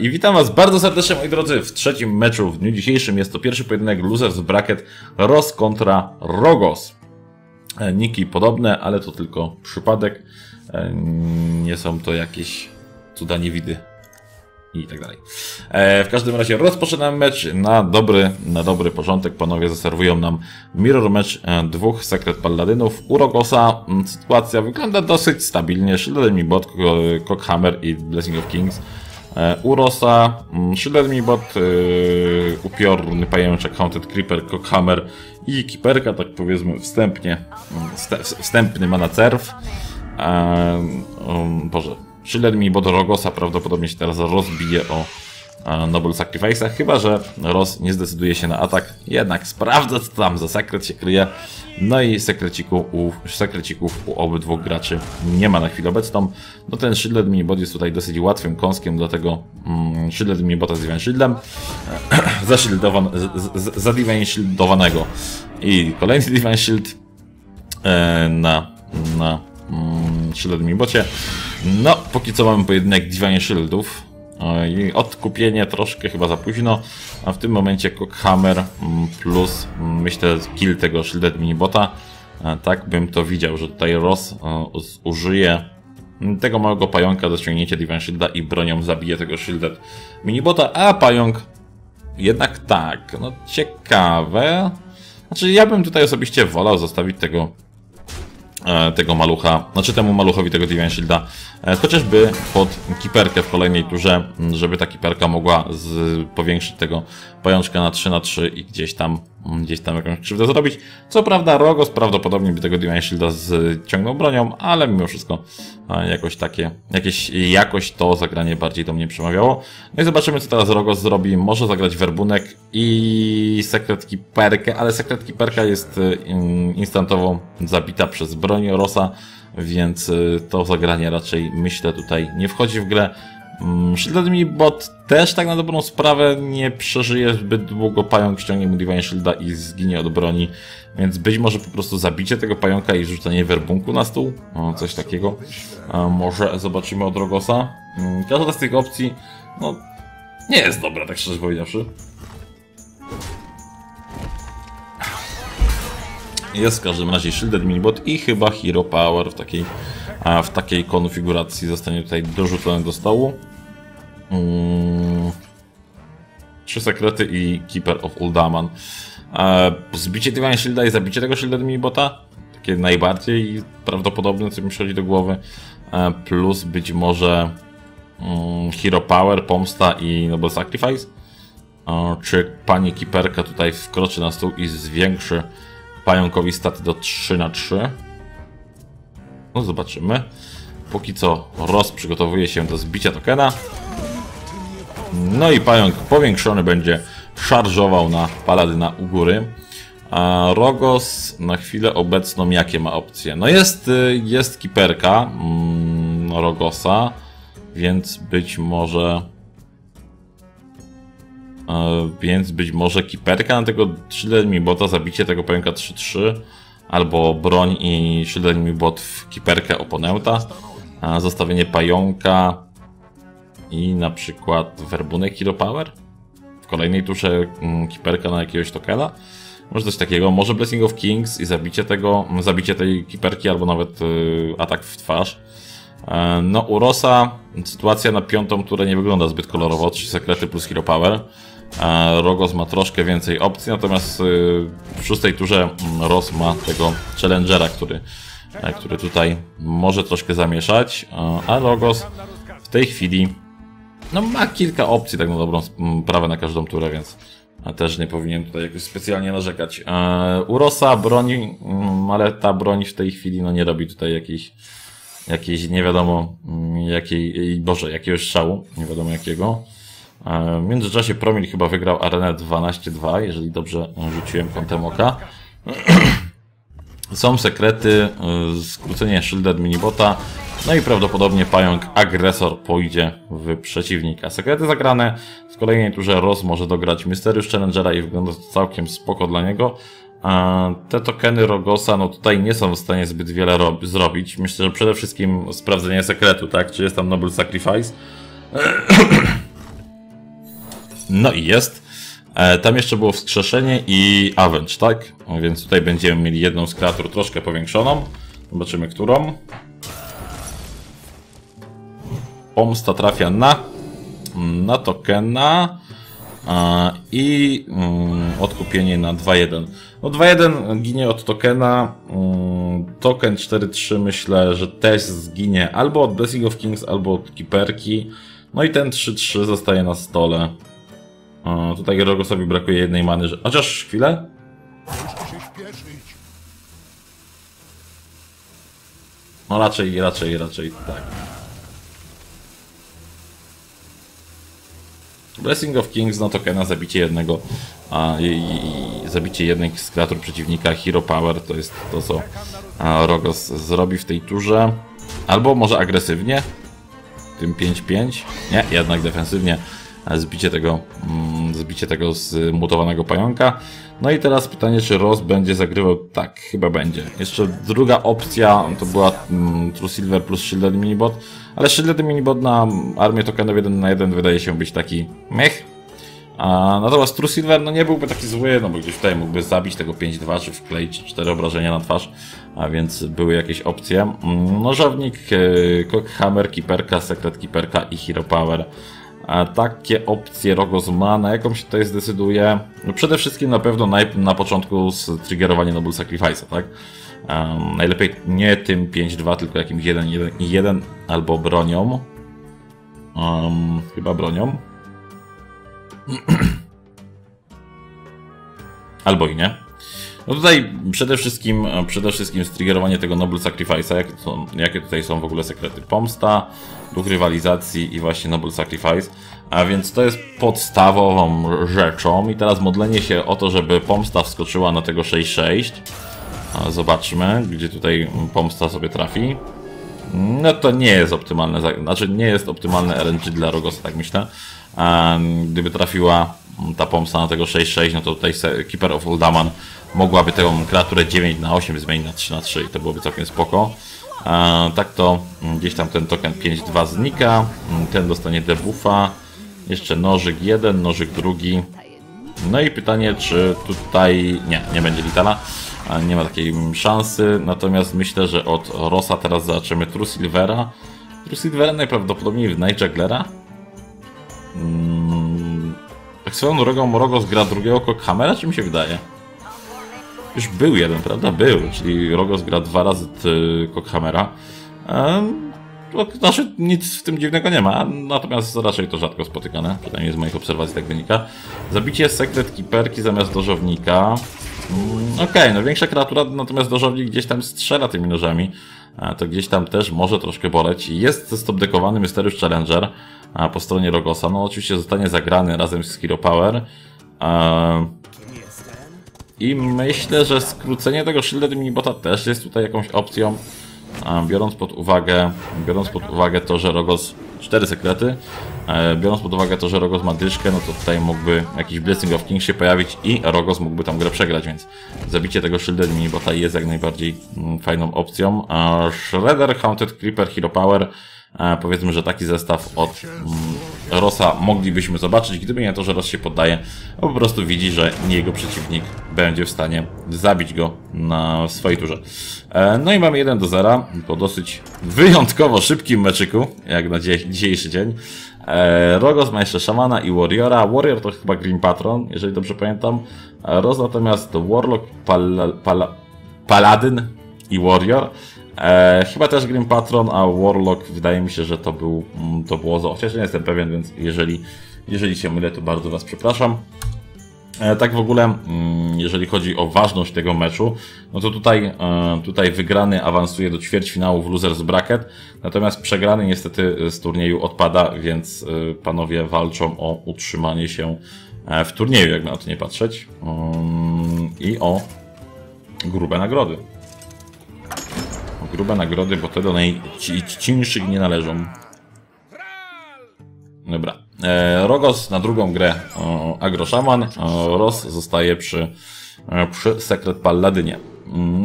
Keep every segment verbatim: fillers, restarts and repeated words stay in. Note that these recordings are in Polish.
I witam was bardzo serdecznie, moi drodzy, w trzecim meczu w dniu dzisiejszym. Jest to pierwszy pojedynek Losers Bracket Ross kontra Rogos. Niki podobne, ale to tylko przypadek. Nie są to jakieś cuda niewidy i tak dalej. W każdym razie rozpoczynamy mecz na dobry, na dobry początek. Panowie zaserwują nam mirror mecz dwóch Secret Paladynów. U Rogosa sytuacja wygląda dosyć stabilnie. Shield Mi Bot, Coghammer i Blessing of Kings. U Rossa Shield Mi Bot, upiorny pajęczek, Haunted Creeper, Coghammer i Kiperka, tak powiedzmy wstępnie, wstępny ma na cerw. Um, Boże, Shiller Mi Bot Rogosa prawdopodobnie się teraz rozbije o Noble Sacrifice'a, chyba że Ross nie zdecyduje się na atak. Jednak sprawdza, co tam za sekret się kryje. No i sekrecików u, sekrecików u obydwu graczy nie ma na chwilę obecną. No ten Shielded Minibot jest tutaj dosyć łatwym kąskiem, dlatego mm, Shielded Minibota z Divine Shieldem za Divine Shieldowanego. I kolejny Divine Shield e, na, na mm, Shielded Minibocie. No, póki co mamy pojedynek Divine Shieldów. I odkupienie troszkę chyba za późno, a w tym momencie Coghammer plus, myślę, kill tego Shielded Minibota. Tak bym to widział, że tutaj Ross użyje tego małego pająka do ściągnięcia Divine Shielda i bronią zabije tego Shielded Minibota, a pająk jednak tak, no ciekawe. Znaczy ja bym tutaj osobiście wolał zostawić tego tego malucha, znaczy temu maluchowi tego Divine Shielda, chociażby pod Kiperkę w kolejnej turze, żeby ta Kiperka mogła z, powiększyć tego pajączka na trzy na trzy i gdzieś tam, gdzieś tam jakąś krzywdę zrobić. Co prawda Rogos prawdopodobnie by tego Divine Shielda zciągnął bronią, ale mimo wszystko jakoś takie, jakieś, jakoś to zagranie bardziej do mnie przemawiało. No i zobaczymy, co teraz Rogos zrobi. Może zagrać werbunek i sekret Kiperkę, ale sekret Kiperka jest instantowo zabita przez broń Rossa, więc to zagranie raczej, myślę, tutaj nie wchodzi w grę. Shielded Minibot też tak na dobrą sprawę nie przeżyje zbyt długo, pająk ściągnie mu Divine Shielda i zginie od broni, więc być może po prostu zabicie tego pająka i rzucenie werbunku na stół, o, coś takiego. A może zobaczymy od Rogosa. Każda z tych opcji no, nie jest dobra, tak szczerze powiedziawszy. Jest w każdym razie Shielded Minibot i chyba Hero Power w takiej, a w takiej konfiguracji zostanie tutaj dorzucony do stołu. Hmm. Trzy sekrety i Keeper of Uldaman. Eee, zbicie Divine Shielda i zabicie tego Shielded Minibota? Takie najbardziej prawdopodobne, co mi przychodzi do głowy. Eee, plus być może um, Hero Power, Pomsta i Noble Sacrifice. Eee, czy pani Kiperka tutaj wkroczy na stół i zwiększy pająkowi staty do trzy na trzy? No zobaczymy. Póki co Ross przygotowuje się do zbicia tokena. No i pająk powiększony będzie szarżował na Paladyna u góry. A Rogos na chwilę obecną jakie ma opcje? No jest, jest Kiperka mm, Rogosa, więc być może... Więc być może Kiperka na tego Shielded Minibota, zabicie tego pająka trzy trzy, albo broń i Shielded Minibot w Kiperkę oponenta, zostawienie pająka i na przykład werbunek Hero Power? W kolejnej turze Kiperka na jakiegoś tokena? Może coś takiego, może Blessing of Kings i zabicie tego, zabicie tej Kiperki, albo nawet yy, atak w twarz. No u Rossa sytuacja na piątą turę nie wygląda zbyt kolorowo, trzy sekrety plus Hero Power. Rogos ma troszkę więcej opcji, natomiast w szóstej turze Ross ma tego Challengera, który, który tutaj może troszkę zamieszać, a Rogos w tej chwili no, ma kilka opcji tak na dobrą sprawę na każdą turę, więc też nie powinien tutaj jakoś specjalnie narzekać. U Rossa broń, ale ta broń w tej chwili no, nie robi tutaj jakiejś jakiejś nie wiadomo jakiej, boże, jakiegoś szału, nie wiadomo jakiego. W międzyczasie Promil chyba wygrał arenę dwanaście dwa, jeżeli dobrze rzuciłem kątem oka. Są sekrety, skrócenie Shielded Minibota, no i prawdopodobnie pająk agresor pójdzie w przeciwnika. Sekrety zagrane, w kolejnej turze Ross może dograć Mysterious Challengera i wygląda to całkiem spoko dla niego. A te tokeny Rogosa, no tutaj nie są w stanie zbyt wiele zrobić. Myślę, że przede wszystkim sprawdzenie sekretu, tak? Czy jest tam Noble Sacrifice? No i jest. Tam jeszcze było wskrzeszenie i Avenge, tak? Więc tutaj będziemy mieli jedną z kreatur troszkę powiększoną. Zobaczymy, którą. Pomsta trafia na, na tokena i odkupienie na dwa jeden. No dwa jeden ginie od tokena. Token cztery trzy myślę, że też zginie albo od Blessing of Kings, albo od Kiperki. No i ten trzy trzy zostaje na stole. Tutaj Rogosowi brakuje jednej many, że... Chociaż chwilę. No raczej, raczej, raczej tak. Blessing of Kings, no tokena, zabicie jednego, a, i, i, zabicie jednych z kreatur przeciwnika, Hero Power, to jest to, co a, Rogos zrobi w tej turze. Albo może agresywnie, tym pięć pięć, nie, jednak defensywnie, zbicie tego, mm, zbicie tego zmutowanego pająka. No i teraz pytanie, czy Ross będzie zagrywał, tak, chyba będzie. Jeszcze druga opcja, to była mm, Truesilver plus Shielded Minibot, ale Shielded Minibot na armię tokenów jeden na jeden wydaje się być taki mech. A, natomiast Truesilver no nie byłby taki zły, no bo gdzieś tutaj mógłby zabić tego pięć dwa, czy wkleić cztery obrażenia na twarz, a więc były jakieś opcje. Nożownik, Coghammer, Kiperka, Secret Kiperka i Hero Power. A takie opcje Rogos ma, na jaką się tutaj zdecyduje? No przede wszystkim na pewno na, na początku striggerowanie Noble Sacrifice'a, tak? Um, najlepiej nie tym pięć dwa, tylko jakimś jeden jeden albo bronią. Um, chyba bronią. Albo i nie. No tutaj przede wszystkim, przede wszystkim striggerowanie tego Noble Sacrifice'a. Jak jakie tutaj są w ogóle sekrety? Pomsta, duch rywalizacji i właśnie Noble Sacrifice. A więc to jest podstawową rzeczą. I teraz modlenie się o to, żeby pomsta wskoczyła na tego sześć sześć. Zobaczmy, gdzie tutaj pomsta sobie trafi. No to nie jest optymalne, znaczy nie jest optymalne R N G dla Rogosa, tak myślę. A gdyby trafiła ta pomsta na tego sześć sześć, no to tutaj Keeper of Uldaman mogłaby tę kreaturę dziewięć na osiem zmienić na trzy na trzy i to byłoby całkiem spoko. A tak to gdzieś tam ten token pięć dwa znika, ten dostanie debuffa, jeszcze nożyk jeden, nożyk drugi. No i pytanie, czy tutaj... nie, nie będzie litala, nie ma takiej szansy, natomiast myślę, że od Rossa teraz zobaczymy Truesilvera. Truesilvera najprawdopodobniej w Night Jugglera. Hmm. Tak swoją drogą Rogos gra drugiego Coghammera, czy mi się wydaje? Już był jeden, prawda? Był, czyli Rogos gra dwa razy Coghammera. Um, znaczy nic w tym dziwnego nie ma, natomiast raczej to rzadko spotykane, przynajmniej z moich obserwacji tak wynika. Zabicie Secret Kiperki zamiast dożownika. Um, Okej, okay, no większa kreatura, natomiast dożownik gdzieś tam strzela tymi nożami. To gdzieś tam też może troszkę boleć. Jest stopdekowany Mysterious Challenger po stronie Rogosa. No oczywiście zostanie zagrany razem z Hero Power. I myślę, że skrócenie tego Shielded Minibota też jest tutaj jakąś opcją, biorąc pod uwagę, biorąc pod uwagę to, że Rogos... cztery sekrety. Biorąc pod uwagę to, że Rogos ma dyszkę, no to tutaj mógłby jakiś Blessing of King się pojawić i Rogos mógłby tam grę przegrać, więc zabicie tego Shielded Minibota jest jak najbardziej fajną opcją. Shredder, Haunted Creeper, Hero Power. Powiedzmy, że taki zestaw od Rossa moglibyśmy zobaczyć, gdyby nie to, że Ross się poddaje, bo po prostu widzi, że nie jego przeciwnik będzie w stanie zabić go na swojej turze. No i mamy jeden do zera po dosyć wyjątkowo szybkim meczyku, jak na dzisiejszy dzień. Rogos ma jeszcze szamana i warriora. Warrior to chyba Grim Patron, jeżeli dobrze pamiętam. Ross natomiast to Warlock, pal, pal, Paladyn i Warrior. E, chyba też Grim Patron, a Warlock wydaje mi się, że to był to było zo. Chociaż nie jestem pewien, więc jeżeli, jeżeli się mylę, to bardzo Was przepraszam. E, tak w ogóle, mm, jeżeli chodzi o ważność tego meczu, no to tutaj, e, tutaj wygrany awansuje do ćwierćfinału w Losers Bracket, natomiast przegrany niestety z turnieju odpada, więc e, panowie walczą o utrzymanie się w turnieju, jak na to nie patrzeć, um, i o grube nagrody. Grube nagrody, bo te do najcińszych nie należą. Dobra. E, Rogos na drugą grę e, agroszaman. E, Ross zostaje przy, e, przy Secret Palladynie.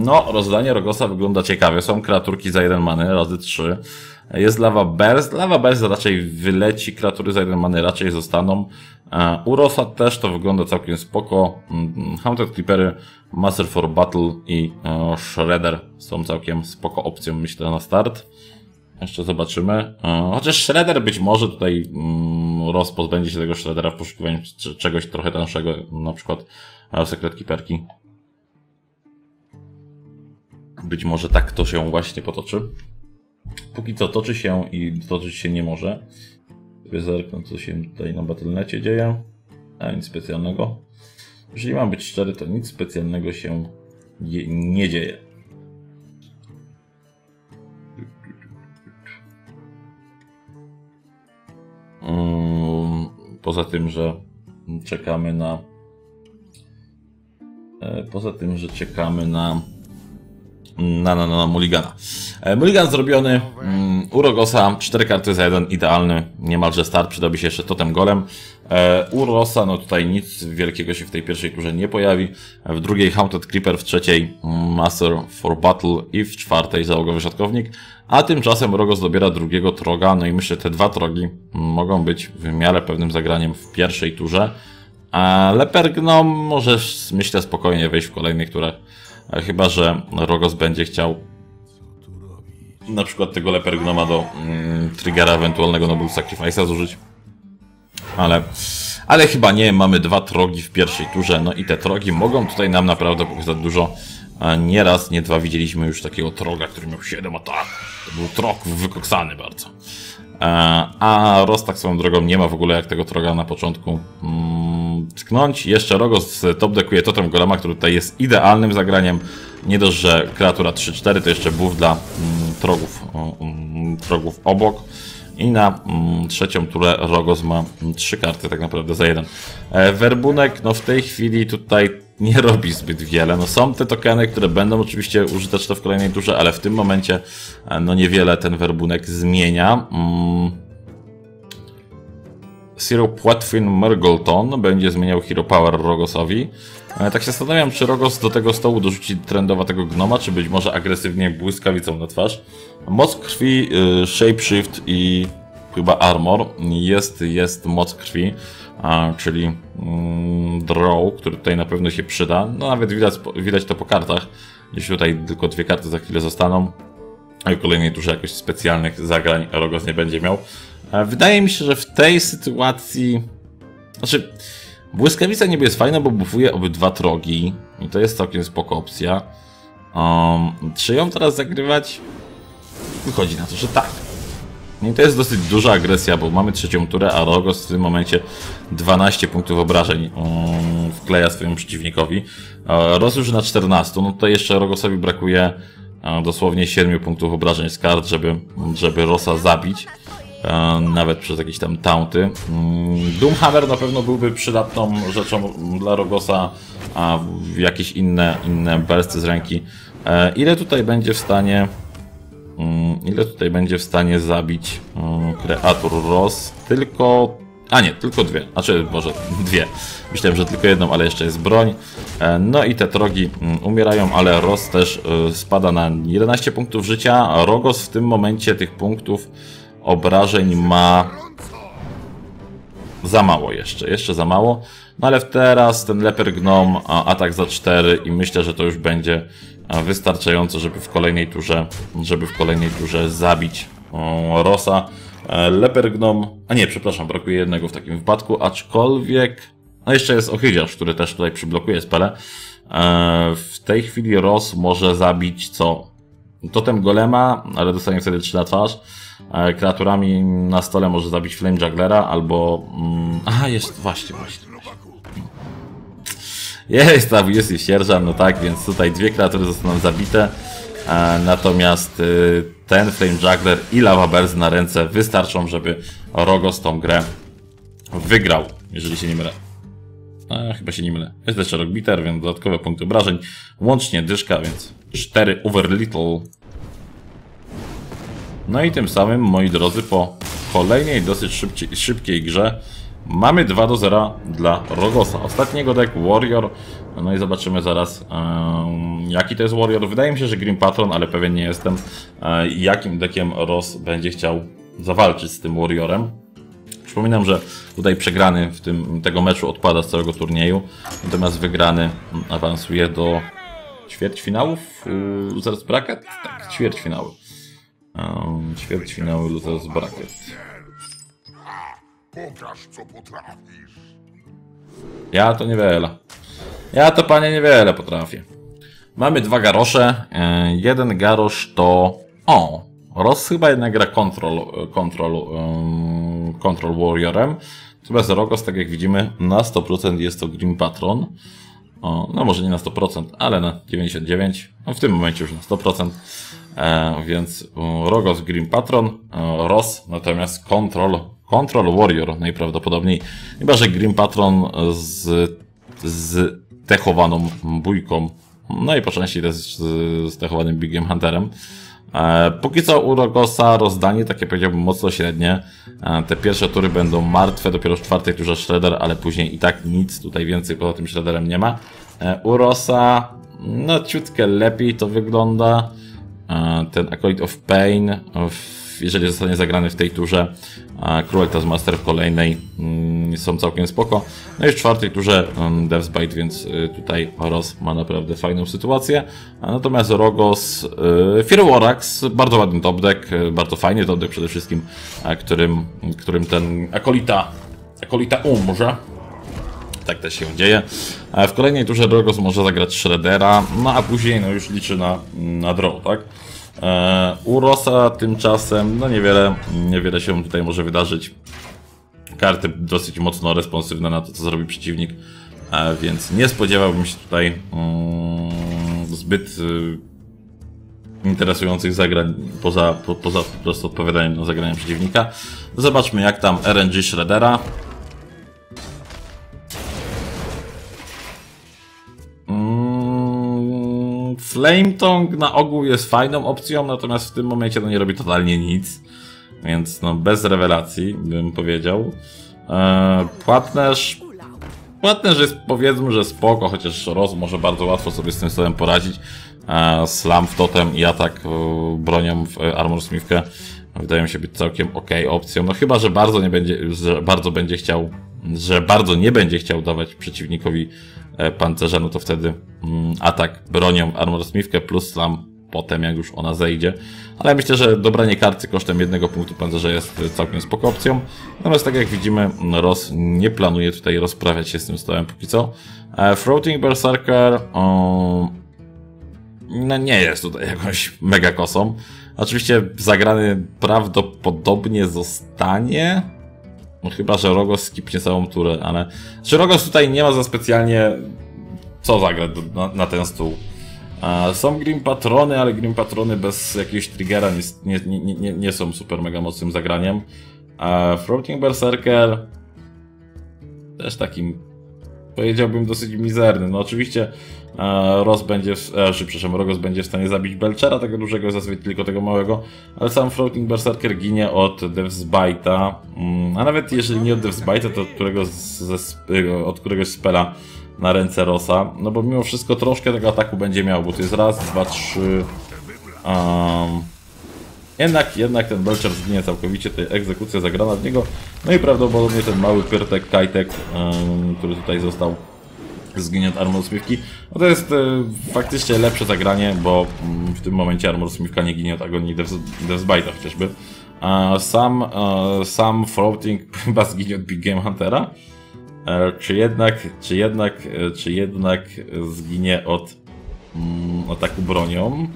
No, rozdanie Rogosa wygląda ciekawie. Są kreaturki za jeden many, razy trzy. Jest Lava Burst. Lava Burst raczej wyleci, kreatury za jeden many raczej zostaną. Urosa też to wygląda całkiem spoko. Haunted Creepery, Master for Battle i Shredder są całkiem spoko opcją, myślę, na start. Jeszcze zobaczymy. Chociaż Shredder być może tutaj Ross pozbędzie się tego Shreddera w poszukiwaniu czegoś trochę tańszego, na przykład Secret Keeperki. Być może tak to się właśnie potoczy. Póki co toczy się i toczyć się nie może. Sobie zerknę, co się tutaj na Battle.necie dzieje. A nic specjalnego. Jeżeli mam być szczery, to nic specjalnego się nie dzieje. Poza tym, że czekamy na... Poza tym, że czekamy na... Na, na, na, na Mulligana. Mulligan zrobiony. Um, u Rogosa cztery karty za jeden, idealny, niemalże start. Przydobi się jeszcze Totem Golem. E, u Rossa, no tutaj nic wielkiego się w tej pierwszej turze nie pojawi. W drugiej Haunted Creeper, w trzeciej Master for Battle i w czwartej Załogowy Szatkownik. A tymczasem Rogos dobiera drugiego Troga. No i myślę, że te dwa Trogi mogą być w miarę pewnym zagraniem w pierwszej turze. A Lepergnom może, myślę, spokojnie wejść w kolejnych turach. Chyba że Rogos będzie chciał na przykład tego Lepergnoma do mm, triggera ewentualnego Noble Sacrifice'a zużyć. Ale, ale chyba nie, mamy dwa trogi w pierwszej turze. No i te trogi mogą tutaj nam naprawdę pokazać dużo. Nie raz, nie dwa widzieliśmy już takiego troga, który miał siedem ataków. To był trog wykoksany bardzo. A Ross tak swoją drogą nie ma w ogóle jak tego troga na początku mm, tknąć. Jeszcze Rogos topdekuje Totem Golema, który tutaj jest idealnym zagraniem. Nie dość, że kreatura trzy cztery to jeszcze buff dla mm, trogów, mm, trogów obok. I na mm, trzecią turę Rogos ma trzy karty tak naprawdę za jeden. E, werbunek no w tej chwili tutaj nie robi zbyt wiele. No są te tokeny, które będą oczywiście użyteczne w kolejnej turze, ale w tym momencie no niewiele ten werbunek zmienia. Mm. Zero Płatwin Mergleton będzie zmieniał Hero Power Rogosowi. E, tak się zastanawiam, czy Rogos do tego stołu dorzuci trendowatego gnoma, czy być może agresywnie błyskawicą na twarz. Moc krwi, y, Shapeshift i chyba Armor. Jest, jest moc krwi, a, czyli mm, Draw, który tutaj na pewno się przyda. No nawet widać, widać to po kartach. Jeśli tutaj tylko dwie karty za chwilę zostaną, a w kolejnej turze jakoś specjalnych zagrań Rogos nie będzie miał. Wydaje mi się, że w tej sytuacji... Znaczy, błyskawica niby jest fajna, bo bufuje obydwa trogi. I to jest całkiem spoko opcja. Um, czy ją teraz zagrywać? Wychodzi na to, że tak. I to jest dosyć duża agresja, bo mamy trzecią turę, a Rogos w tym momencie dwanaście punktów obrażeń um, wkleja swojemu przeciwnikowi. Um, Ross już na czternaście, no to jeszcze Rogosowi brakuje um, dosłownie siedmiu punktów obrażeń z kart, żeby, żeby Rossa zabić. Nawet przez jakieś tam taunty. Doomhammer na pewno byłby przydatną rzeczą dla Rogosa, a jakieś inne, inne bersty z ręki. Ile tutaj będzie w stanie ile tutaj będzie w stanie zabić kreatur Ross? Tylko... A nie, tylko dwie. Znaczy, może dwie. Myślałem, że tylko jedną, ale jeszcze jest broń. No i te trogi umierają, ale Ross też spada na jedenaście punktów życia. A Rogos w tym momencie tych punktów obrażeń ma za mało jeszcze, jeszcze za mało. No ale teraz ten Lepergnom, atak za cztery i myślę, że to już będzie wystarczająco, żeby w kolejnej turze, żeby w kolejnej turze zabić Rossa. Lepergnom, a nie, przepraszam, brakuje jednego w takim wypadku, aczkolwiek, no jeszcze jest Ohydziarz, który też tutaj przyblokuje spele. W tej chwili Ross może zabić co? Totem Golema, ale dostanie wtedy trzy na twarz. Kreaturami na stole może zabić Flame Jugglera albo... Mm, aha, jest, właśnie, właśnie. Jest tam, jest i sierżant, no tak, więc tutaj dwie kreatury zostaną zabite. E, natomiast y, ten Flame Juggler i Lava Burst na ręce wystarczą, żeby Rogos tą grę wygrał, jeżeli się nie mylę. E, chyba się nie mylę. Jest jeszcze Rogbiter, więc dodatkowe punkty obrażeń. Łącznie dyszka, więc cztery over little. No i tym samym, moi drodzy, po kolejnej dosyć szybciej, szybkiej grze Mamy dwa do zera dla Rogosa. Ostatniego deck Warrior. No i zobaczymy zaraz um, jaki to jest Warrior. Wydaje mi się, że Grim Patron, ale pewien nie jestem, um, jakim deckiem Ross będzie chciał zawalczyć z tym Warriorem. Przypominam, że tutaj przegrany w tym tego meczu odpada z całego turnieju. Natomiast wygrany awansuje do ćwierćfinałów, yy, losers bracket? Tak, ćwierćfinały. Um, ćwierćfinały, losers bracket. Pokaż, co potrafisz. Ja to niewiele. Ja to, panie, niewiele potrafię. Mamy dwa garosze. Yy, jeden garosz to... O! Ross chyba jednak gra Control, control, um, control Warriorem. Natomiast Rogos, tak jak widzimy, na sto procent jest to Grim Patron. O, no może nie na sto procent, ale na dziewięćdziesiąt dziewięć procent. No w tym momencie już na sto procent. E, więc Rogos Grim Patron, e, Ross natomiast Control, Control Warrior najprawdopodobniej. Chyba że Grim Patron z, z techowaną bójką. No i po części też z, z techowanym Bigiem Hunterem. E, póki co u Rogosa rozdanie, takie powiedziałbym, mocno średnie. E, te pierwsze tury będą martwe, dopiero w czwartej turze Shredder, ale później i tak nic tutaj więcej poza tym Shredderem nie ma. E, u Rossa, no ciutkę lepiej to wygląda. E, ten Acolyte of Pain, w, jeżeli zostanie zagrany w tej turze, e, Cruelty z Master w kolejnej mm, są całkiem spoko. No i w czwartej turze mm, Devsbyte, więc y, tutaj Ross ma naprawdę fajną sytuację. A natomiast Rogos, y, Fiery War Axe, bardzo ładny top deck, y, bardzo fajny top deck przede wszystkim, a którym, którym ten akolita, akolita umrze. Tak też się dzieje. A w kolejnej turze Rogos może zagrać Shreddera, no a później no już liczy na, na draw, tak? E, u Rossa tymczasem no niewiele, niewiele się tutaj może wydarzyć. Karty dosyć mocno responsywne na to, co zrobi przeciwnik, e, więc nie spodziewałbym się tutaj mm, zbyt y, interesujących zagrań poza, po, poza po prostu odpowiadaniem na zagrania przeciwnika. Zobaczmy, jak tam R N G Shreddera. Flame Tongue na ogół jest fajną opcją, natomiast w tym momencie no nie robi totalnie nic, więc no bez rewelacji bym powiedział. Eee, płatnerz, płatnerz jest, powiedzmy, że spoko, chociaż Ross może bardzo łatwo sobie z tym stołem poradzić. Eee, slam w totem i atak e, bronią w e, Armor Smithkę wydaje mi się być całkiem ok opcją, no chyba, że bardzo nie będzie, że bardzo będzie chciał, że bardzo nie będzie chciał dawać przeciwnikowi pancerza, no to wtedy mm, atak bronią armorsmithkę plus slam potem, jak już ona zejdzie. Ale myślę, że dobranie karty kosztem jednego punktu pancerza jest całkiem spoko opcją. Natomiast tak jak widzimy, Ross nie planuje tutaj rozprawiać się z tym stołem póki co. E, Frothing Berserker um, no nie jest tutaj jakąś mega kosą. Oczywiście zagrany prawdopodobnie zostanie. No chyba, że Rogos skipnie całą turę, ale... Czy Rogos tutaj nie ma za specjalnie co zagrać na, na ten stół? E, są Grim Patrony, ale Grim Patrony bez jakiegoś triggera nie, nie, nie, nie, nie są super mega mocnym zagraniem. E, Floating Berserker... Też takim... Powiedziałbym dosyć mizernym. No oczywiście e, Ross będzie... W, e, przepraszam, Rogos będzie w stanie zabić Belchera, tego dużego, zazwyczaj tylko tego małego. Ale sam Floating Berserker ginie od Devsbyte'a. Mm, a nawet jeżeli nie od Devsbyte'a, to od, którego z, od któregoś spela na ręce Rossa. No bo mimo wszystko troszkę tego ataku będzie miał, bo to jest raz, dwa, trzy... Um, jednak, jednak ten Belcher zginie całkowicie, to egzekucja zagrana w niego. No i prawdopodobnie ten mały Pyrtek, Kajtek, um, który tutaj został, zginie od Armor Smithki. No to jest um, faktycznie lepsze zagranie, bo um, w tym momencie Armor Smithka nie ginie od agonii Devsbyte'a chociażby. A sam, uh, sam Floating chyba zginie od Big Game Huntera. E, czy jednak, czy jednak, e, czy jednak zginie od mm, ataku bronią?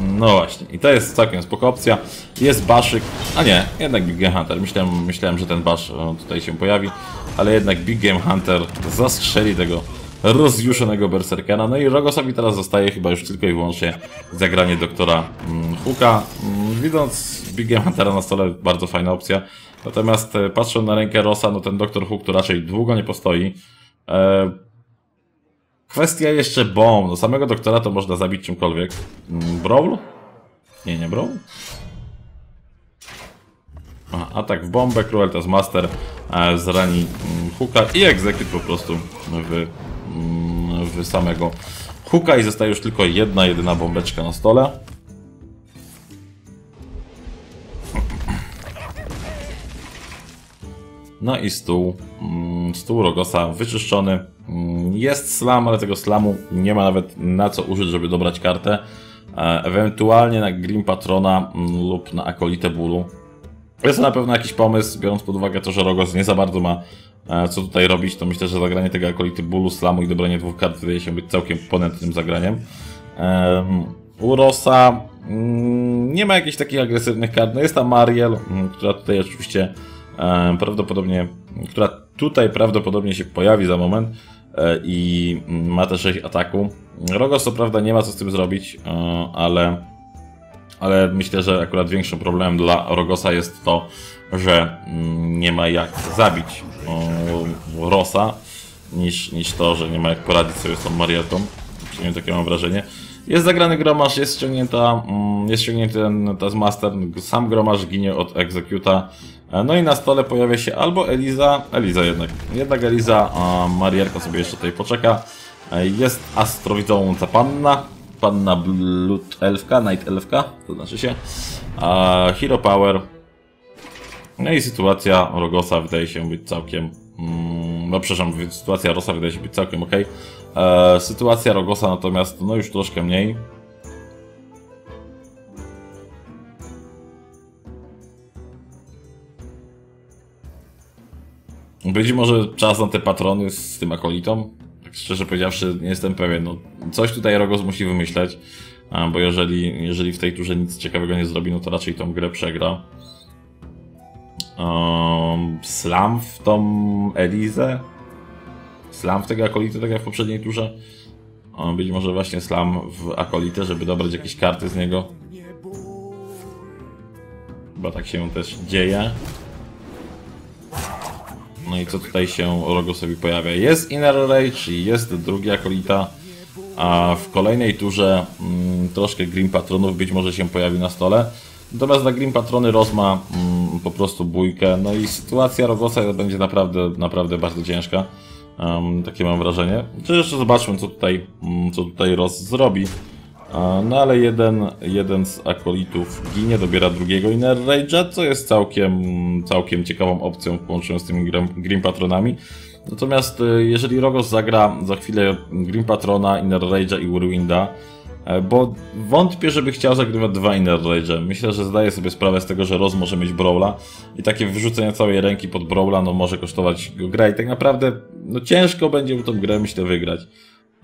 No właśnie, i to jest całkiem spoko opcja. Jest Baszyk, a nie, jednak Big Game Hunter. Myślałem, myślałem że ten Bash tutaj się pojawi, ale jednak Big Game Hunter zastrzeli tego rozjuszonego Berserkera. No i Rogosowi teraz zostaje chyba już tylko i wyłącznie zagranie doktora Hooka. Widząc Big Game Huntera na stole, bardzo fajna opcja. Natomiast patrząc na rękę Rossa, no ten doktor Hook to raczej długo nie postoi. Kwestia jeszcze bomb. No samego doktora to można zabić czymkolwiek. Brawl? Nie, nie Brawl. Aha, atak w bombę, Cruelty z Master e, zrani mm, Hooka i execute po prostu w, mm, w samego Hooka i zostaje już tylko jedna, jedyna bombeczka na stole. No i stół, stół Rogosa wyczyszczony. Jest slam, ale tego slamu nie ma nawet na co użyć, żeby dobrać kartę. Ewentualnie na Grim Patrona lub na Akolitę Bólu. Jest to na pewno jakiś pomysł, biorąc pod uwagę to, że Rogos nie za bardzo ma co tutaj robić, to myślę, że zagranie tego Akolity Bólu, slamu i dobranie dwóch kart wydaje się być całkiem ponętnym zagraniem. U Rossa nie ma jakichś takich agresywnych kart. No jest ta Mariel, która tutaj oczywiście prawdopodobnie, która tutaj prawdopodobnie się pojawi za moment i ma też sześć ataku. Rogos co prawda nie ma co z tym zrobić, ale, ale myślę, że akurat większym problemem dla Rogosa jest to, że nie ma jak zabić Rossa niż, niż to, że nie ma jak poradzić sobie z tą Marietą. Przynajmniej takie mam wrażenie. Jest zagrany gromasz, jest ściągnięta, jest ściągnięty ten Taskmaster, sam gromasz ginie od Executa. No i na stole pojawia się albo Eliza, Eliza jednak, jednak Eliza, a Marielka sobie jeszcze tutaj poczeka. Jest astrowidząca panna, panna Blood Elfka, Night Elfka, to znaczy się, a Hero Power. No i sytuacja Rogosa wydaje się być całkiem, no przepraszam, sytuacja Rossa wydaje się być całkiem ok. E, sytuacja Rogosa natomiast, no już troszkę mniej. Być może czas na te patrony z tym akolitą? Tak szczerze powiedziawszy, nie jestem pewien. No, coś tutaj Rogos musi wymyśleć, bo jeżeli, jeżeli w tej turze nic ciekawego nie zrobi, no to raczej tą grę przegra. Um, slam w tą Elizę? Slam w tego akolity, tak jak w poprzedniej turze? Um, być może właśnie slam w akolitę, żeby dobrać jakieś karty z niego. Chyba tak się też dzieje. No i co tutaj się Rogosowi pojawia? Jest Inner Rage, jest drugi akolita, a w kolejnej turze mm, troszkę Grim Patronów być może się pojawi na stole. Natomiast na Grim Patrony rozma mm, po prostu bójkę. No i sytuacja Rogosa będzie naprawdę, naprawdę bardzo ciężka. Um, takie mam wrażenie. Czy jeszcze zobaczmy, co tutaj, mm, co tutaj Ross zrobi. Um, no ale jeden, jeden z akolitów ginie, dobiera drugiego Inner Rage'a, co jest całkiem, całkiem ciekawą opcją w połączeniu z tymi Grim, Grim Patronami. Natomiast jeżeli Rogos zagra za chwilę Grim Patrona, Inner Rage'a i Whirlwinda, bo wątpię, żeby chciał zagrywać dwa Inner Rage'e. Myślę, że zdaję sobie sprawę z tego, że Ross może mieć Brawla i takie wyrzucenie całej ręki pod Brawla no, może kosztować go grę i tak naprawdę no, ciężko będzie mu tą grę, myślę, wygrać.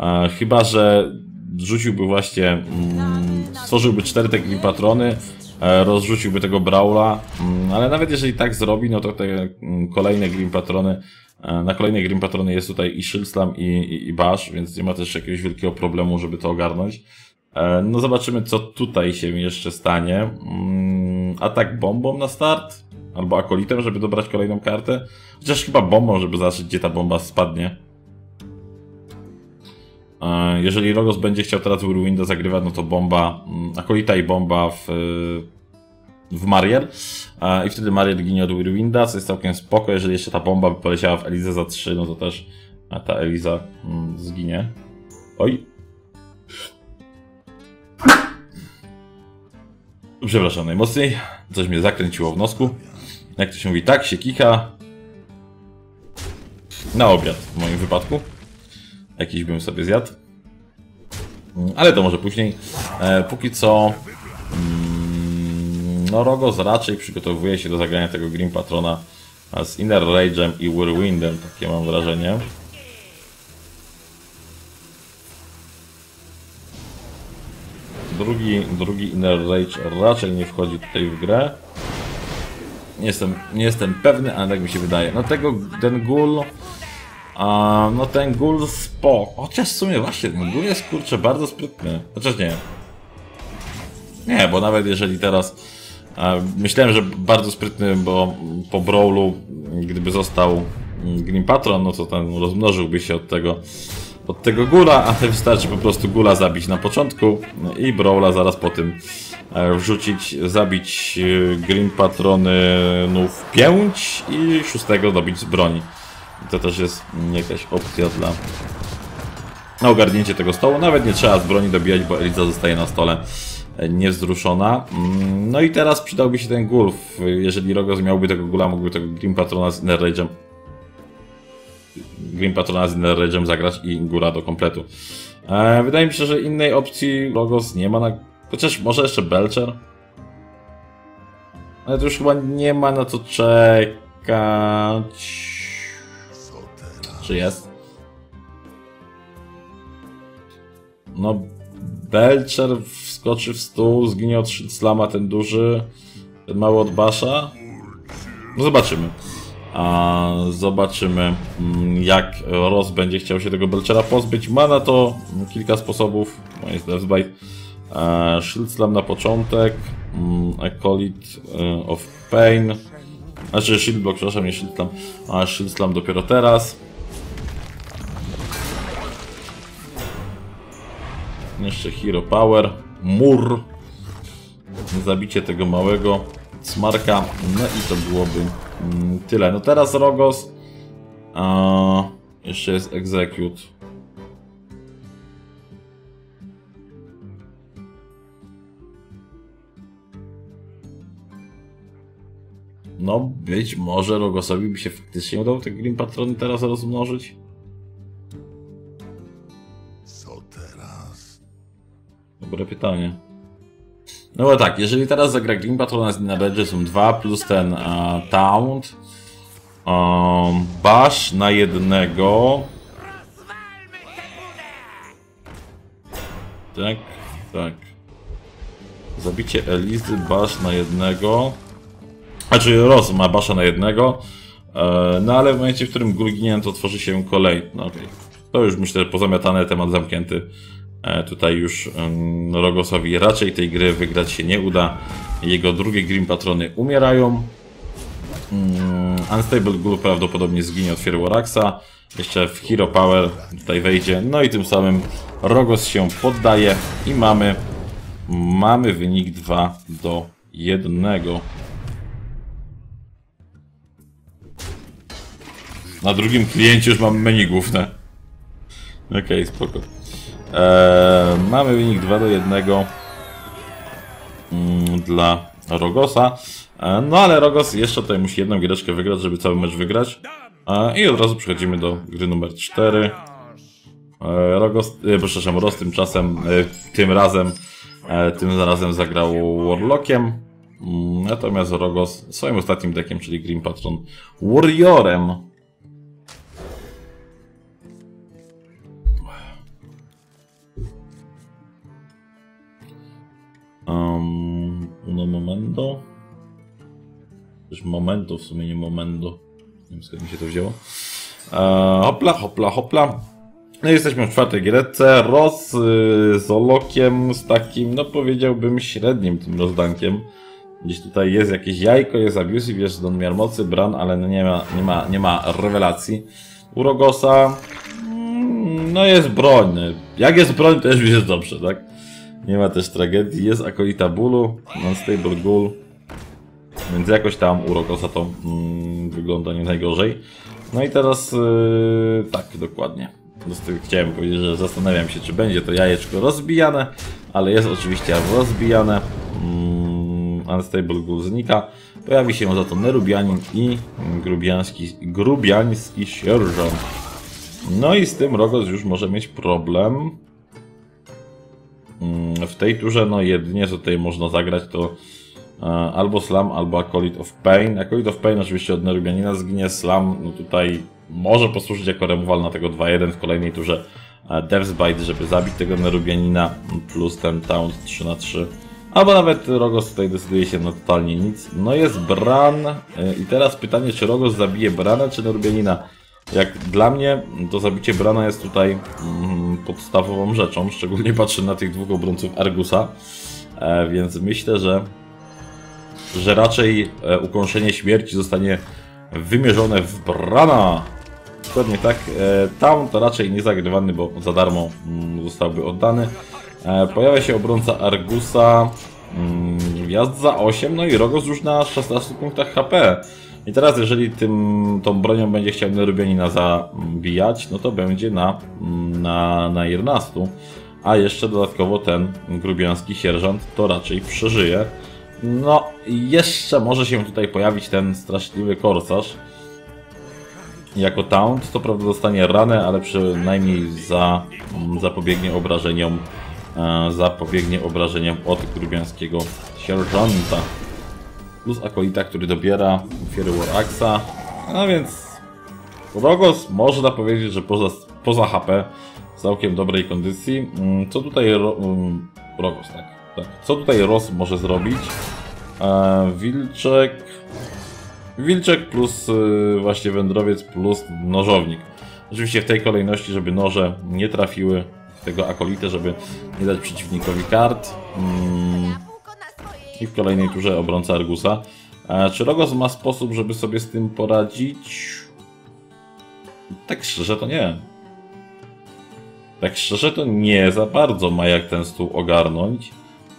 E, chyba, że rzuciłby właśnie, mm, stworzyłby cztery te Grim Patrony, e, rozrzuciłby tego Brawla, mm, ale nawet jeżeli tak zrobi, no to te mm, kolejne Grim Patrony, e, na kolejne Grim Patrony jest tutaj i Shield Slam i, i, i Bash, więc nie ma też jakiegoś wielkiego problemu, żeby to ogarnąć. No zobaczymy, co tutaj się jeszcze stanie. Atak bombą na start? Albo akolitem, żeby dobrać kolejną kartę? Chociaż chyba bombą, żeby zobaczyć, gdzie ta bomba spadnie. Jeżeli Rogos będzie chciał teraz Whirlwinda zagrywać, no to bomba, akolita i bomba w, w Mariel. I wtedy Mariel ginie od Whirlwinda, co jest całkiem spoko. Jeżeli jeszcze ta bomba by poleciała w Elizę za trzy, no to też ta Eliza zginie. Oj! Przepraszam najmocniej, coś mnie zakręciło w nosku. Jak to się mówi, tak się kicha na obiad w moim wypadku. Jakiś bym sobie zjadł. Ale to może później. E, póki co mm, no Rogos raczej przygotowuje się do zagrania tego Grim Patrona z Inner Rage'em i Whirlwindem, takie mam wrażenie. Drugi, drugi Inner Rage raczej nie wchodzi tutaj w grę. Nie jestem, nie jestem pewny, ale tak mi się wydaje. No tego, ten Ghoul... A, no ten Ghoul spoko. Chociaż w sumie właśnie, ten Ghoul jest kurczę bardzo sprytny. Chociaż nie. Nie, bo nawet jeżeli teraz... A, myślałem, że bardzo sprytny, bo po Brawlu, gdyby został Grim Patron, no to ten rozmnożyłby się od tego... od tego Ghoula, ale wystarczy po prostu Ghoula zabić na początku i Brawla zaraz po tym wrzucić, zabić Grim Patronów pięć i szóstego dobić z broni. To też jest jakaś opcja dla na ogarnięcie tego stołu. Nawet nie trzeba z broni dobijać, bo Eliza zostaje na stole niewzruszona. No i teraz przydałby się ten Ghoul. Jeżeli Rogos miałby tego Ghoula, mógłby tego Grim Patrona z Inner Rage'em Grim Patrona z Inner Rage'em zagrać i Ghoula do kompletu. Eee, wydaje mi się, że innej opcji Rogos nie ma na... Chociaż może jeszcze Belcher? Ale to już chyba nie ma na co czekać... Czy jest? No... Belcher wskoczy w stół, zginie od Shield Slama ten duży, ten mały od Basha. No zobaczymy. A, zobaczymy, jak Ross będzie chciał się tego Belchera pozbyć. Ma na to kilka sposobów. No jest Devsbyte. Shield Slam na początek. Acolyte of Pain. Znaczy Shield Block, przepraszam, nie Shield Slam. A Shield Slam dopiero teraz. Jeszcze Hero Power, mur, zabicie tego małego smarka, no i to byłoby tyle. No teraz Rogos, a jeszcze jest Execute. No być może Rogosowi by się faktycznie udało te Green Patrony teraz rozmnożyć. Dobre pytanie. No bo tak, jeżeli teraz zagra Grim Patrona z Inner Rage, są dwa plus ten uh, Taunt, um, Bash na jednego. Tak, tak. Zabicie Elizy, Bash na jednego. Znaczy Ross ma Basha na jednego. E, no ale w momencie, w którym Ghoul ginie, to tworzy się kolej. No, okay. To już myślę, że pozamiatane, temat zamknięty. Tutaj już Rogosowi raczej tej gry wygrać się nie uda. Jego drugie Grim Patrony umierają. Unstable Ghoul prawdopodobnie zginie od Fiery War Axa. Jeszcze w Hero Power tutaj wejdzie. No i tym samym Rogos się poddaje. I mamy, mamy wynik dwa do jednego. Na drugim kliencie już mamy menu główne. Okej, okay, spoko. Eee, mamy wynik dwa do jednego mm, dla Rogosa. Eee, no ale Rogos jeszcze tutaj musi jedną giereczkę wygrać, żeby cały mecz wygrać. Eee, I od razu przechodzimy do gry numer cztery. Eee, Rogos, e, przepraszam, Ross tymczasem, e, tym razem, e, tym zarazem zagrał Warlockiem. Mm, natomiast Rogos swoim ostatnim deckiem, czyli Grim Patron Warriorem. Um, no momento. Też momento, w sumie nie momento. Nie wiem skąd mi się to wzięło. Eee, hopla, hopla, hopla. No i jesteśmy w czwartej gierce. Ross yy, z Olokiem, z takim, no powiedziałbym, średnim tym rozdankiem. Gdzieś tutaj jest jakieś jajko, jest Abusive, jest nadmiar mocy, Bran, ale nie ma, nie ma, nie ma rewelacji. U Rogosa, mm, no jest broń. Jak jest broń, to już jest dobrze, tak? Nie ma też tragedii, jest Acolyte bólu, Unstable Ghoul, więc jakoś tam u Rogosa to mm, wygląda nie najgorzej. No i teraz, yy, tak, dokładnie. Chciałem powiedzieć, że zastanawiam się, czy będzie to jajeczko rozbijane, ale jest oczywiście rozbijane. Mm, Unstable Ghoul znika, pojawi się za to Nerubianin i grubiański, grubiański sierżant. No i z tym Rogos już może mieć problem. W tej turze, no jedynie co tutaj można zagrać to e, albo Slam, albo Acolyte of Pain. Acolyte of Pain oczywiście od Nerubianina zginie, Slam no tutaj może posłużyć jako removal na tego dwa jeden w kolejnej turze e, Devsbyte, żeby zabić tego Nerubianina, plus ten Taunt trzy na trzy. Albo nawet Rogos tutaj decyduje się na totalnie nic. No jest Bran e, i teraz pytanie, czy Rogos zabije Brana czy Nerubianina? Jak dla mnie, to zabicie Brana jest tutaj mm, podstawową rzeczą, szczególnie patrzę na tych dwóch obrońców Argusa, e, więc myślę, że, że raczej e, ukąszenie śmierci zostanie wymierzone w Brana. Dokładnie tak. Town to raczej niezagrywany, bo za darmo zostałby oddany. Pojawia się obrońca Argusa, wjazd za osiem, no i Rogos już na szesnastu punktach H P. I teraz jeżeli tym, tą bronią będzie chciał Nerubianina zabijać, no to będzie na, na, na jedenastu. A jeszcze dodatkowo ten grubiański sierżant to raczej przeżyje. No jeszcze może się tutaj pojawić ten straszliwy korsarz jako taunt. To prawda dostanie ranę, ale przynajmniej za, zapobiegnie obrażeniom e, zapobiegnie obrażeniom od grubiańskiego sierżanta. Plus akolita, który dobiera Fiery War Axa. No więc Rogos można powiedzieć, że poza, poza H P w całkiem dobrej kondycji. Co tutaj Ro Rogos, tak, tak. Co tutaj Ross może zrobić? E, wilczek. Wilczek plus y, właśnie wędrowiec plus nożownik. Oczywiście w tej kolejności, żeby noże nie trafiły w tego akolitę, żeby nie dać przeciwnikowi kart. Mm. I w kolejnej turze obrońca Argusa. E, czy Rogos ma sposób, żeby sobie z tym poradzić? Tak szczerze to nie. Tak szczerze to nie za bardzo ma jak ten stół ogarnąć.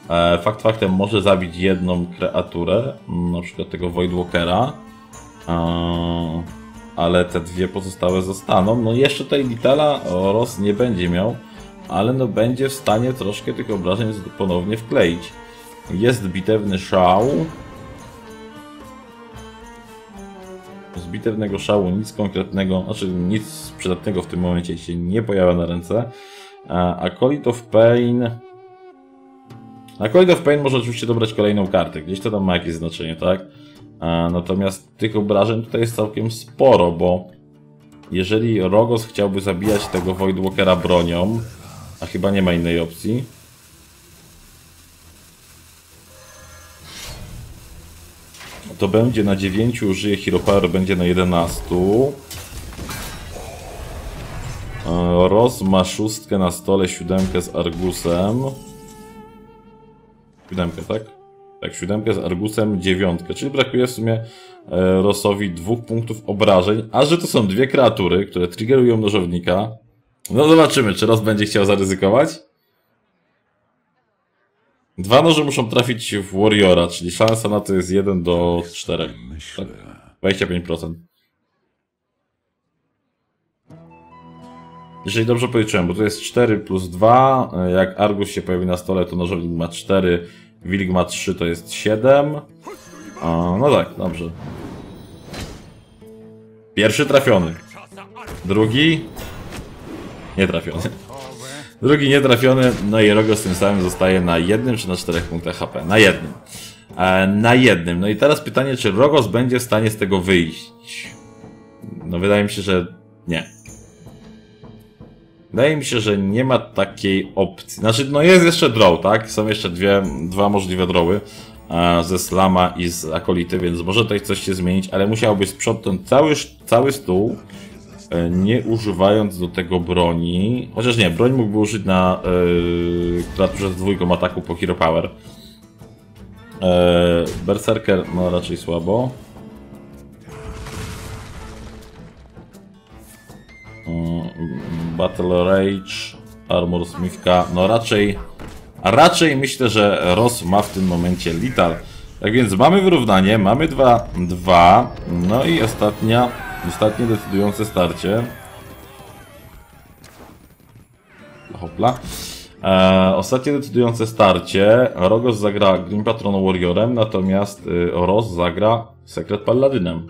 E, fakt faktem może zabić jedną kreaturę, na przykład tego Voidwalkera, e, ale te dwie pozostałe zostaną. No jeszcze tutaj Litala Ross nie będzie miał, ale no będzie w stanie troszkę tych obrażeń ponownie wkleić. Jest bitewny szał. Z bitewnego szału nic konkretnego, znaczy nic przydatnego w tym momencie się nie pojawia na ręce. Acolyte of Pain. Acolyte of Pain może oczywiście dobrać kolejną kartę, gdzieś to tam ma jakieś znaczenie, tak? Natomiast tych obrażeń tutaj jest całkiem sporo, bo jeżeli Rogos chciałby zabijać tego Voidwalkera bronią, a chyba nie ma innej opcji. To będzie na dziewięć, użyje Hero Power, będzie na jedenaście. Ross ma szóstkę na stole, siódemkę z Argusem. Siódemkę, tak? Tak, siódemkę z Argusem, dziewiątkę. Czyli brakuje w sumie Rossowi dwóch punktów obrażeń. A że to są dwie kreatury, które triggerują nożownika. No zobaczymy, czy Ross będzie chciał zaryzykować. Dwa noże muszą trafić w Warriora, czyli szansa na to jest jeden do czterech. Tak? dwadzieścia pięć procent. Jeżeli dobrze policzyłem, bo to jest cztery plus dwa. Jak Argus się pojawi na stole, to nożownik ma cztery, wilk ma trzy, to jest siedem. O, no tak, dobrze. Pierwszy trafiony. Drugi... nie trafiony. Drugi nietrafiony, no i Rogos tym samym zostaje na jednym czy na czterech punktach H P? Na jednym. E, na jednym. No i teraz pytanie, czy Rogos będzie w stanie z tego wyjść? No wydaje mi się, że nie. Wydaje mi się, że nie ma takiej opcji. Znaczy, no jest jeszcze draw, tak? Są jeszcze dwie, dwa możliwe drawy e, ze Slama i z Akolity, więc może tutaj coś się zmienić, ale musiałby sprzątnąć cały, cały stół. Nie używając do tego broni, chociaż nie, broń mógłby użyć na yy, kreaturze z dwójką ataku po Hero Power. Yy, Berserker, no raczej słabo. Yy, Battle Rage, Armor Smithka, no raczej, raczej myślę, że Ross ma w tym momencie Lethal. Tak więc mamy wyrównanie, mamy dwa dwa, no i ostatnia... Ostatnie decydujące starcie. Hopla. Eee, ostatnie decydujące starcie. Rogos zagra Grim Patron Warriorem, natomiast y, Ross zagra Secret Paladynem.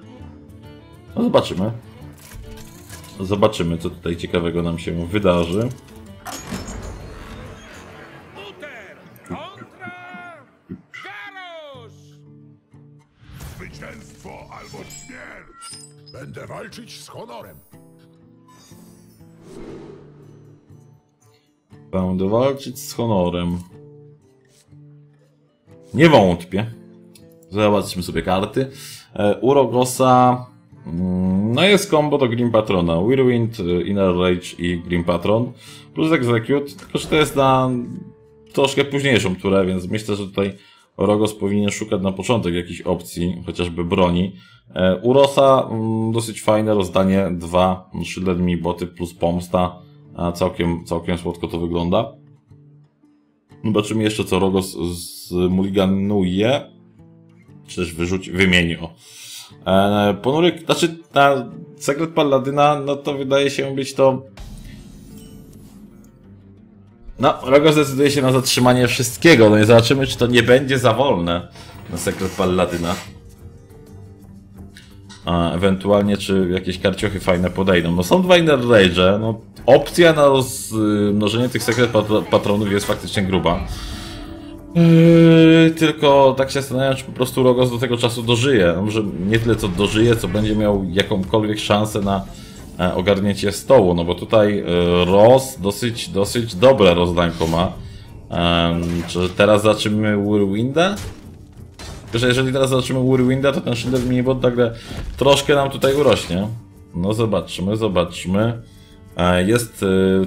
No zobaczymy. Zobaczymy, co tutaj ciekawego nam się wydarzy. Będę walczyć z honorem. Będę walczyć z honorem. Nie wątpię. Zobaczmy sobie karty. U Rogosa... no jest combo do Grim Patrona. Whirlwind, Inner Rage i Grim Patron. Plus Execute. Tylko że to jest na troszkę późniejszą turę, więc myślę, że tutaj Rogos powinien szukać na początek jakichś opcji, chociażby broni. U Rossa dosyć fajne rozdanie, dwa Shielded Miniboty plus pomsta, a całkiem, całkiem słodko to wygląda. Zobaczymy jeszcze, co Rogos zmuliganuje, czy też wyrzuci, wymieni o. E, ponury, znaczy na Secret Paladyna, no to wydaje się być to... No, Rogos zdecyduje się na zatrzymanie wszystkiego, no i zobaczymy, czy to nie będzie za wolne na Secret Paladyna. A, ewentualnie, czy jakieś karciochy fajne podejdą. No są dwa Inner Rage'e, no opcja na rozmnożenie tych Secret Patronów jest faktycznie gruba. Yy, tylko tak się zastanawiam, czy po prostu Rogos do tego czasu dożyje. No, może nie tyle co dożyje, co będzie miał jakąkolwiek szansę na e, ogarnięcie stołu. No bo tutaj e, Ross dosyć, dosyć dobre rozdańko ma. E, czy teraz zaczynamy Whirlwinda? Że jeżeli teraz zobaczymy Whirlwinda, to ten Shielded Minibot nagle troszkę nam tutaj urośnie. No zobaczmy, zobaczmy. Jest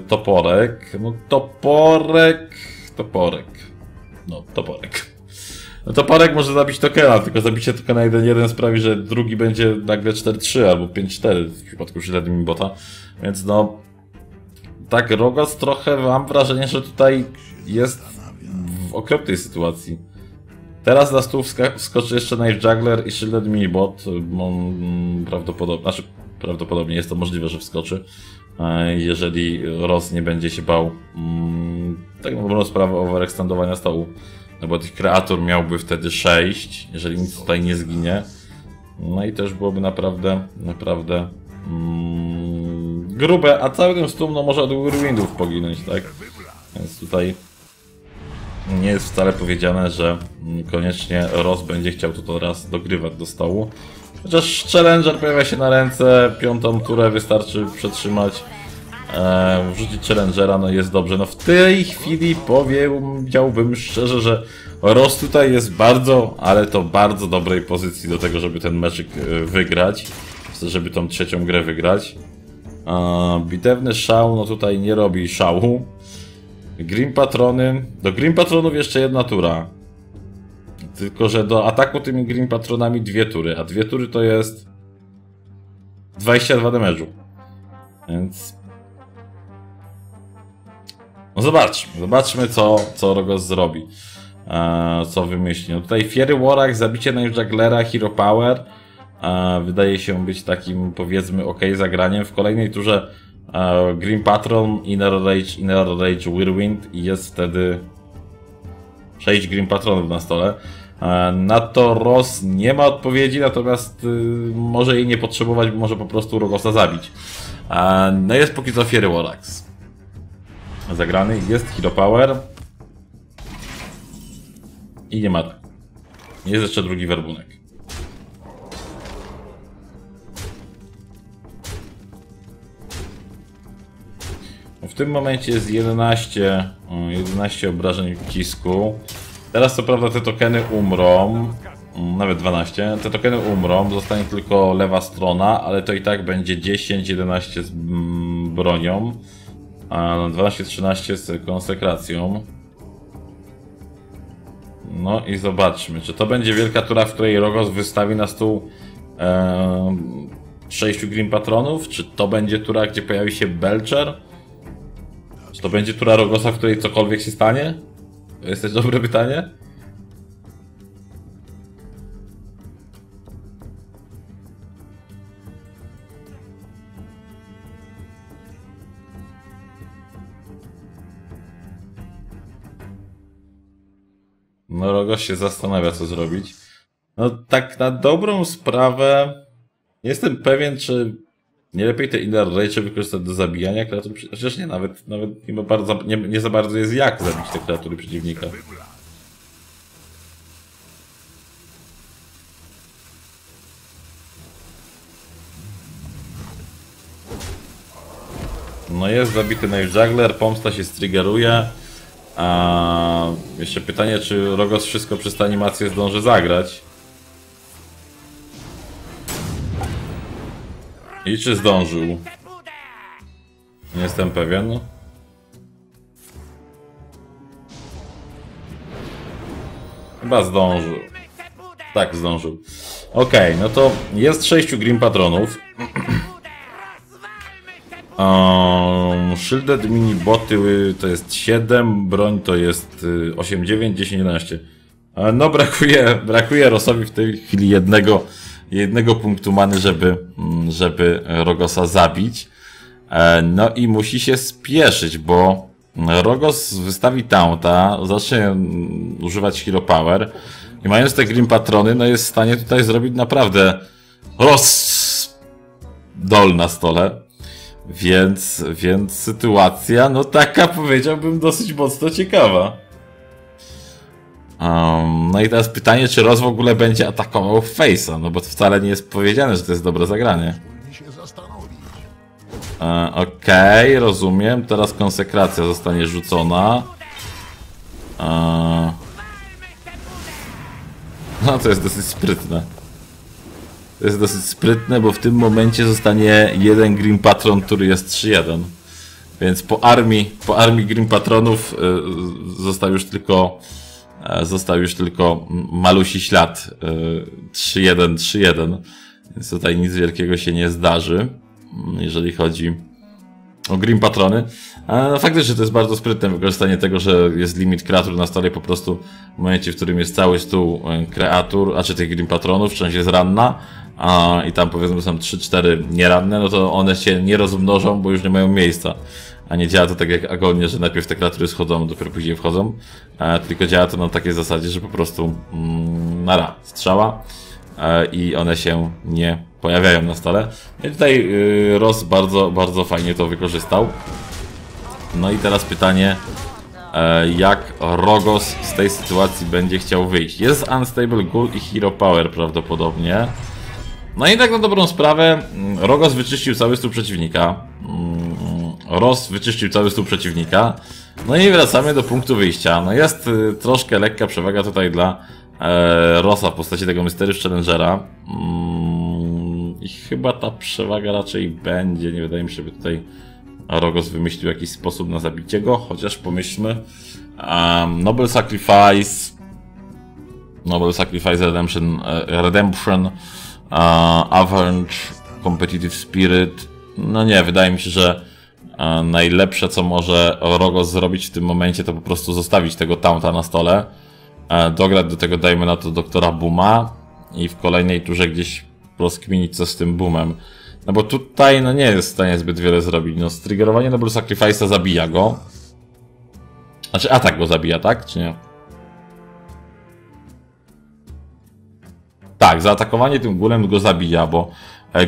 toporek. No toporek... Toporek. No toporek. No, toporek może zabić tokena, tylko zabicie tokena jeden jeden sprawi, że drugi będzie nagle cztery trzy albo pięć cztery w przypadku Shielded Minibota. Więc no... Tak, Rogos trochę mam wrażenie, że tutaj jest w okropnej sytuacji. Teraz na stół wskoczy jeszcze Knife Juggler i Shielded Minibot. Prawdopodobnie, znaczy, prawdopodobnie jest to możliwe, że wskoczy, jeżeli Ross nie będzie się bał, tak naprawdę sprawy overextendowania stołu. No bo tych kreatur miałby wtedy sześć, jeżeli nic tutaj nie zginie. No i też byłoby naprawdę, naprawdę mm, grube, a cały ten stół no, może od Whirlwindów poginąć, tak? Więc tutaj... Nie jest wcale powiedziane, że koniecznie Ross będzie chciał to teraz dogrywać do stołu. Chociaż Challenger pojawia się na ręce, piątą turę wystarczy przetrzymać, e, wrzucić Challengera, no jest dobrze. No w tej chwili powiedziałbym szczerze, że Ross tutaj jest bardzo, ale to bardzo dobrej pozycji do tego, żeby ten meczyk wygrać. Żeby tą trzecią grę wygrać. E, bitewny szał, no tutaj nie robi szału. Grim Patrony... Do Grim Patronów jeszcze jedna tura. Tylko, że do ataku tymi Grim Patronami dwie tury, a dwie tury to jest... dwadzieścia dwa damage'u. Więc... No zobaczmy, zobaczmy co, co Rogos zrobi. Eee, co wymyśli. No tutaj Fiery War Axe, zabicie na Jugglera, Hero Power. Eee, wydaje się być takim, powiedzmy, ok zagraniem. W kolejnej turze Grim Patron, Inner Rage, Inner Rage, Whirlwind i jest wtedy sześć Grim Patronów na stole. Na to Ross nie ma odpowiedzi, natomiast może jej nie potrzebować, bo może po prostu Rogosa zabić. No jest póki co Fiery War Axe zagrany, jest Hero Power i nie ma tak. Jest jeszcze drugi werbunek. W tym momencie jest jedenaście, jedenaście obrażeń w kisku. Teraz co prawda te tokeny umrą, nawet dwanaście, te tokeny umrą, zostanie tylko lewa strona, ale to i tak będzie dziesięć jedenaście z bronią, a dwanaście trzynaście z konsekracją. No i zobaczmy, czy to będzie wielka tura, w której Rogos wystawi na stół e, sześciu Grim Patronów, czy to będzie tura, gdzie pojawi się Belcher? Czy to będzie tura Rogosa, w której cokolwiek się stanie? To jest też dobre pytanie. No Rogos się zastanawia, co zrobić. No tak na dobrą sprawę... Jestem pewien, czy... Nie lepiej te Inner Rage wykorzystać do zabijania kreatur? Przecież nie, nawet, nawet nie, bardzo, nie, nie za bardzo jest jak zabić te kreatury przeciwnika. No jest zabity Knife Juggler, pomsta się striggeruje. A jeszcze pytanie, czy Rogos wszystko przez tę animację zdąży zagrać? I czy zdążył? Nie jestem pewien. Chyba zdążył. Tak, zdążył. Okej, okay, no to jest sześciu Grim Patronów. Um, Shielded Miniboty to jest siedem, broń to jest osiem, dziewięć, dziesięć, jedenaście. No brakuje, brakuje Rossowi w tej chwili jednego, jednego punktu many, żeby, żeby Rogosa zabić. No i musi się spieszyć, bo Rogos wystawi taunta, zacznie używać Hero Power i mając te Grim Patrony, no jest w stanie tutaj zrobić naprawdę RossPierrDol na stole. Więc, więc sytuacja, no taka powiedziałbym dosyć mocno ciekawa. Um, no i teraz pytanie, czy Ross w ogóle będzie atakował Face'a, no bo to wcale nie jest powiedziane, że to jest dobre zagranie. E, Okej, okay, rozumiem. Teraz konsekracja zostanie rzucona. E, no to jest dosyć sprytne. To jest dosyć sprytne, bo w tym momencie zostanie jeden Grim Patron, który jest trzy jeden. Więc po armii, po armii Grim Patronów yy, został już tylko yy, został już tylko malusi ślad yy, trzy jeden, trzy jeden. Więc tutaj nic wielkiego się nie zdarzy, jeżeli chodzi o Grim Patrony. A faktycznie to jest bardzo sprytne wykorzystanie tego, że jest limit kreatur na stole, po prostu w momencie, w którym jest cały stół kreatur, a czy tych Grim Patronów, część jest ranna, a i tam powiedzmy są trzy cztery nieranne, no to one się nie rozmnożą, bo już nie mają miejsca. A nie działa to tak jak Agonie, że najpierw te kreatury schodzą, dopiero później wchodzą, a tylko działa to na takiej zasadzie, że po prostu mm, nara, strzała a, i one się nie pojawiają na stole. I tutaj yy, Ross bardzo, bardzo fajnie to wykorzystał. No i teraz pytanie, jak Rogos z tej sytuacji będzie chciał wyjść. Jest Unstable Ghoul i Hero Power prawdopodobnie. No i tak na dobrą sprawę Rogos wyczyścił cały stół przeciwnika. Ross wyczyścił cały stół przeciwnika. No i wracamy do punktu wyjścia. No jest troszkę lekka przewaga tutaj dla Rossa w postaci tego Mysterious Challengera. I chyba ta przewaga raczej będzie, nie wydaje mi się, by tutaj Rogos wymyślił jakiś sposób na zabicie go, chociaż pomyślmy. Um, Noble Sacrifice, Noble Sacrifice Redemption, Redemption uh, Avenge, Competitive Spirit. No nie, wydaje mi się, że uh, najlepsze co może Rogos zrobić w tym momencie to po prostu zostawić tego taunta na stole. Uh, dograć do tego, dajmy na to, doktora Booma i w kolejnej turze gdzieś rozkminić co z tym Boomem. No bo tutaj no nie jest w stanie zbyt wiele zrobić. No striggerowanie Noble Sacrifice'a zabija go. Znaczy atak go zabija, tak? Czy nie? Tak, zaatakowanie tym ghoulem go zabija, bo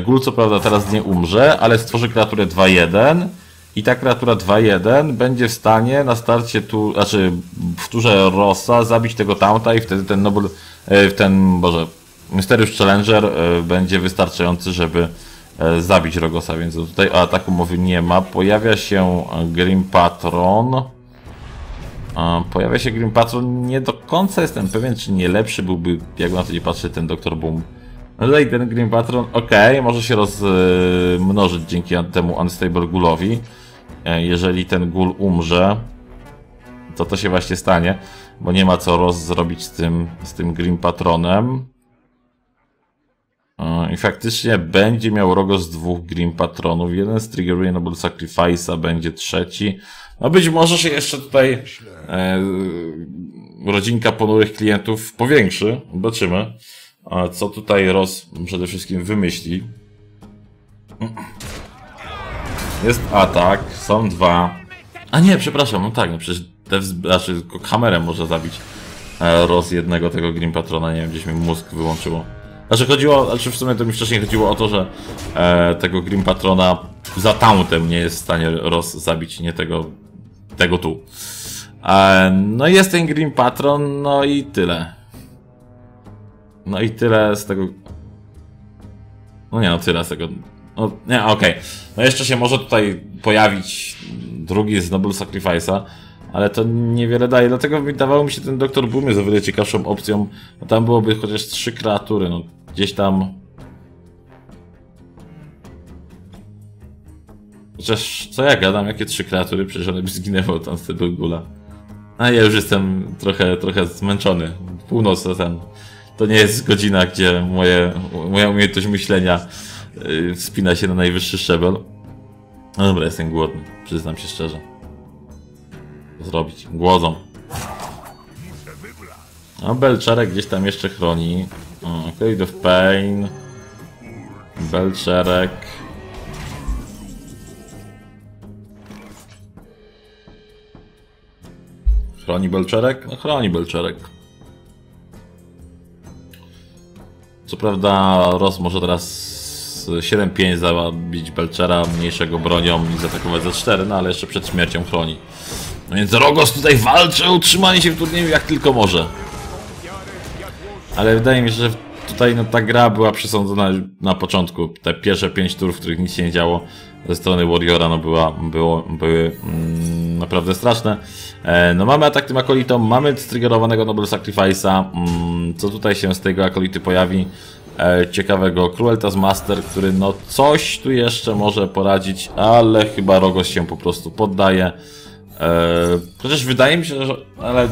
ghoul co prawda teraz nie umrze, ale stworzy kreaturę dwa jeden i ta kreatura dwa jeden będzie w stanie na starcie tu, znaczy w turze Rossa zabić tego taunta i wtedy ten Noble, ten, boże, Mysterious Challenger będzie wystarczający, żeby zabić Rogosa, więc tutaj o ataku mowy nie ma. Pojawia się Grim Patron. Pojawia się Grim Patron. Nie do końca jestem pewien, czy nie lepszy byłby, jak na to nie patrzy, ten doktor Boom. No i ten Grim Patron, okej, okay, może się rozmnożyć dzięki temu Unstable Ghoulowi. Jeżeli ten Ghoul umrze, to to się właśnie stanie, bo nie ma co roz zrobić z tym, z tym Grim Patronem. I faktycznie będzie miał Rogos dwóch Grim Patronów. Jeden z triggeruje Noble Sacrifice'a, będzie trzeci. No być może się jeszcze tutaj e, rodzinka ponurych klientów powiększy. Zobaczymy, co tutaj Ross przede wszystkim wymyśli. Jest atak, są dwa. A nie, przepraszam, no tak, no przecież znaczy, kamerę może zabić Ross jednego tego Grim Patrona. Nie wiem, gdzieś mi mózg wyłączyło. Znaczy chodziło, znaczy w sumie to mi wcześniej chodziło o to, że e, tego Grim Patrona za tauntem nie jest w stanie Ross zabić, nie tego, tego tu. E, no jest ten Grim Patron, no i tyle. No i tyle z tego... No nie, no tyle z tego... No nie, okej. Okay. No jeszcze się może tutaj pojawić drugi z Noble Sacrifice'a. Ale to niewiele daje, dlatego wydawało mi się ten doktor Boom jest o wiele ciekawszą opcją. No tam byłoby chociaż trzy kreatury, no gdzieś tam... Chociaż co ja gadam, jakie trzy kreatury, przecież one by zginęły od Unstable Ghoula. A ja już jestem trochę, trochę zmęczony. Północ to ten. To nie jest godzina, gdzie moje, moja umiejętność myślenia yy, wspina się na najwyższy szczebel. No dobra, jestem głodny, przyznam się szczerze. Co zrobić? Głodzą. A Belcherek gdzieś tam jeszcze chroni. Acolyte of Pain. Belcherek. Chroni Belcherek? No chroni Belcherek. Co prawda Ross może teraz siedem pięć zabić Belchera mniejszego bronią i zaatakować za cztery, no ale jeszcze przed śmiercią chroni. No więc Rogos tutaj walczy o utrzymanie się w turnieju jak tylko może. Ale wydaje mi się, że tutaj no, ta gra była przesądzona na początku. Te pierwsze pięć tur, w których nic się nie działo ze strony Warriora, no była, było, były mm, naprawdę straszne. E, no mamy atak tym akolitą, mamy striggerowanego Noble Sacrifice'a. Mm, co tutaj się z tego akolity pojawi? E, ciekawego Crueltas Master, który no coś tu jeszcze może poradzić, ale chyba Rogos się po prostu poddaje. Chociaż e, wydaje mi się, że... ale...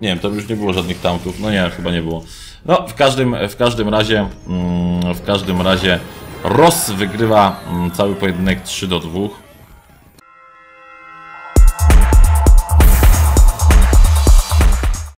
Nie wiem, to już nie było żadnych tauntów, no nie, chyba nie było. No, w każdym, w każdym razie, w każdym razie Ross wygrywa cały pojedynek trzy do dwóch.